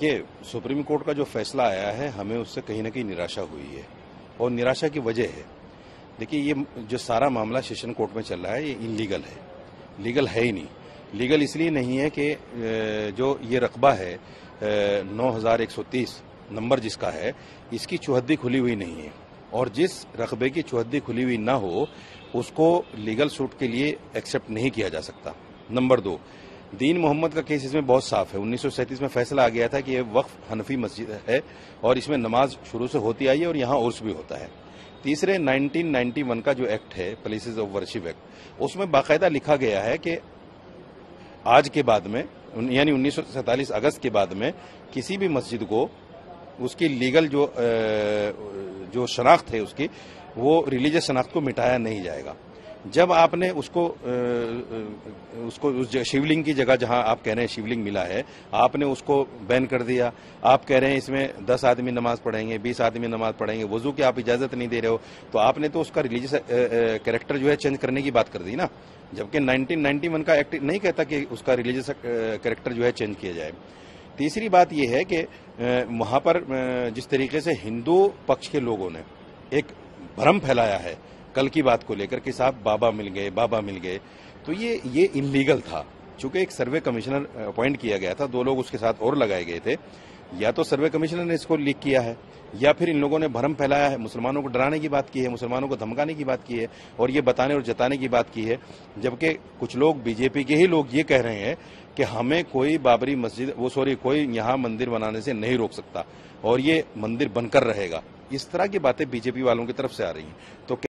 देखिए, supreme court का जो फैसला आया है हमें उससे कहीं ना कहीं निराशा हुई है और निराशा की वजह है, देखिए ये जो सारा मामला सेशन कोर्ट में चल रहा है ये इनलीगल है, लीगल है ही नहीं। लीगल इसलिए नहीं है कि जो ये रकबा है 9130 नंबर जिसका है इसकी चौहद्दी खुली हुई नहीं है और जिस रकबे की चौहद्दी खुली हुई ना हो उसको लीगल सूट के लिए एक्सेप्ट नहीं किया जा सकता। नंबर 2, दीन मोहम्मद का केस इसमें बहुत साफ है। 1937 में फैसला आ गया था कि ये वक्फ हनफी मस्जिद है और इसमें नमाज शुरू से होती आई है और यहाँ उर्स भी होता है। तीसरे 1991 का जो एक्ट है प्लेसेस ऑफ वर्शिप एक्ट, उसमें बाकायदा लिखा गया है कि आज के बाद में यानी 1947 अगस्त के बाद में किसी भी मस्जिद को उसकी लीगल जो शनाख्त है उसकी वो रिलीजियस शनाख्त को मिटाया नहीं जाएगा। जब आपने उसको उस शिवलिंग की जगह जहां आप कह रहे हैं शिवलिंग मिला है आपने उसको बैन कर दिया, आप कह रहे हैं इसमें 10 आदमी नमाज पढ़ेंगे 20 आदमी नमाज पढ़ेंगे, वजू की आप इजाजत नहीं दे रहे हो, तो आपने तो उसका रिलीजियस कैरेक्टर जो है चेंज करने की बात कर दी ना, जबकि 1991 का एक्ट नहीं कहता कि उसका रिलीजियस कैरेक्टर जो है चेंज किया जाए। तीसरी बात यह है कि वहां पर जिस तरीके से हिंदू पक्ष के लोगों ने एक भ्रम फैलाया है कल की बात को लेकर कि साहब बाबा मिल गए, तो ये इनलीगल था। चूंकि एक सर्वे कमिश्नर अपॉइंट किया गया था, 2 लोग उसके साथ और लगाए गए थे, या तो सर्वे कमिश्नर ने इसको लीक किया है या फिर इन लोगों ने भ्रम फैलाया है, मुसलमानों को डराने की बात की है, मुसलमानों को धमकाने की बात की है और ये बताने और जताने की बात की है। जबकि कुछ लोग बीजेपी के ही लोग ये कह रहे हैं कि हमें कोई बाबरी मस्जिद कोई यहाँ मंदिर बनाने से नहीं रोक सकता और ये मंदिर बनकर रहेगा। इस तरह की बातें बीजेपी वालों की तरफ से आ रही हैं। तो